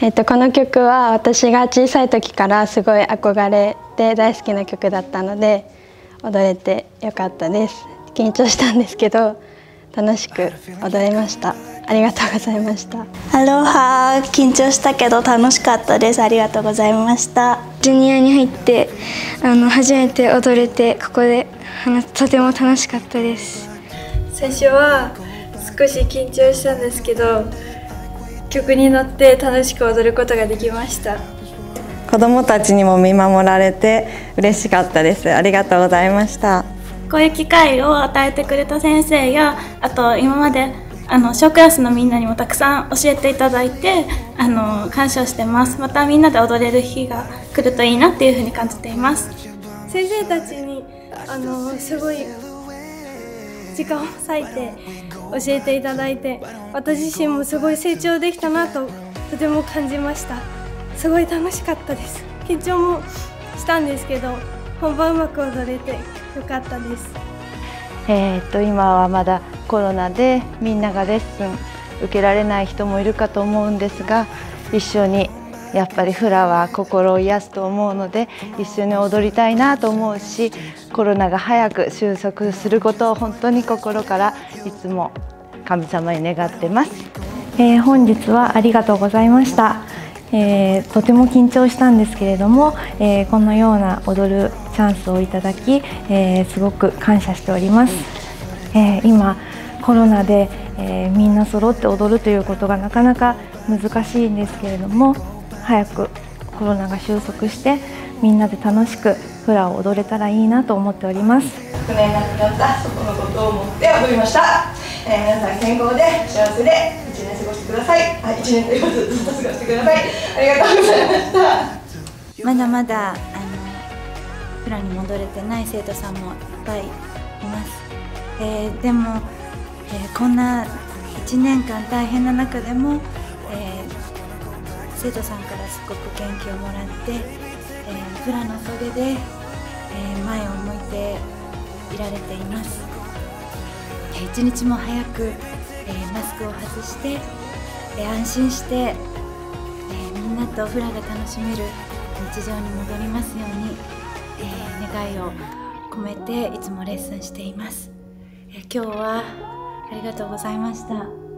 この曲は私が小さい時からすごい憧れて大好きな曲だったので踊れてよかったです。緊張したんですけど楽しく踊れました。ありがとうございました。アロハ。緊張したけど楽しかったです。ありがとうございました。ジュニアに入って初めて踊れて、ここでとても楽しかったです。最初は少し緊張したんですけど、曲に乗って楽しく踊ることができました。子どもたちにも見守られて嬉しかったです。ありがとうございました。こういう機会を与えてくれた先生や、あと今まで小クラスのみんなにもたくさん教えていただいて感謝してます。またみんなで踊れる日が来るといいなっていうふうに感じています。先生たちにすごい時間を割いて教えていただいて、私自身もすごい成長できたなととても感じました。すごい楽しかったです。緊張もしたんですけど本番うまく踊れてよかったです。今はまだコロナでみんながレッスン受けられない人もいるかと思うんですが、一緒にやっぱりフラは心を癒すと思うので一緒に踊りたいなと思うし、コロナが早く収束することを本当に心からいつも神様に願ってます。本日はありがとうございました。とても緊張したんですけれども、このような踊るチャンスをいただき、すごく感謝しております。今コロナで、みんな揃って踊るということがなかなか難しいんですけれども、早くコロナが収束してみんなで楽しくフラを踊れたらいいなと思っております。昨年亡くなった祖母のことを思って踊りました。皆さん健康で幸せで1年過ごしてください。1年ということでずっと過ごしてください。ありがとうございました。まだまだフラに戻れてない生徒さんもいっぱいいます。でも、こんな1年間大変な中でも、生徒さんからすごく元気をもらって、フラのおかげで、前を向いていられています。一日も早く、マスクを外して、安心して、みんなとフラが楽しめる日常に戻りますように、願いを込めていつもレッスンしています。今日はありがとうございました。